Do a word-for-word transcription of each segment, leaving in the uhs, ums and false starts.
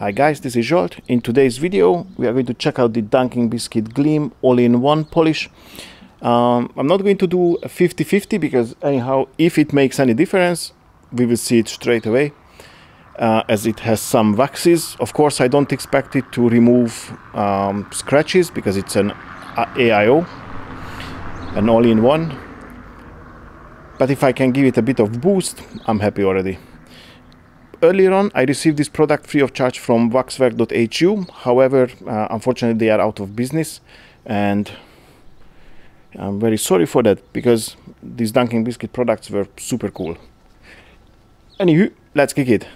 Hi guys, this is Zsolt. In today's video we are going to check out the Dunking Biscuit Gleam all-in-one polish. Um, I'm not going to do a fifty fifty because anyhow, if it makes any difference, we will see it straight away uh, as it has some waxes. Of course, I don't expect it to remove um, scratches because it's an A I O, an all-in-one. But if I can give it a bit of boost, I'm happy already. Earlier on, I received this product free of charge from waxwerk dot H U. However, uh, unfortunately, they are out of business, and I'm very sorry for that because these Dunking Biscuit products were super cool. Anywho, let's kick it.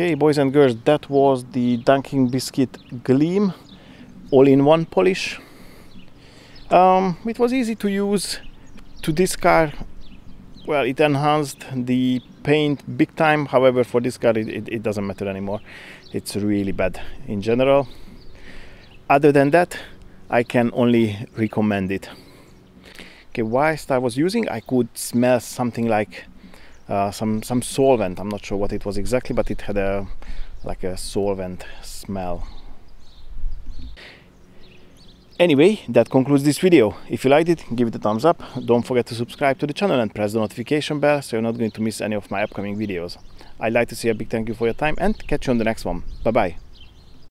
Okay, boys and girls, that was the Dunking Biscuit Gleam all-in-one polish. Um, it was easy to use. To this car, well, it enhanced the paint big time. However, for this car, it, it, it doesn't matter anymore. It's really bad in general. Other than that, I can only recommend it. Okay, whilst I was using, I could smell something like Uh, some some solvent. I'm not sure what it was exactly, but it had a like a solvent smell. Anyway, that concludes this video. If you liked it, give it a thumbs up. Don't forget to subscribe to the channel and press the notification bell so you're not going to miss any of my upcoming videos. I'd like to say a big thank you for your time and catch you on the next one. Bye bye.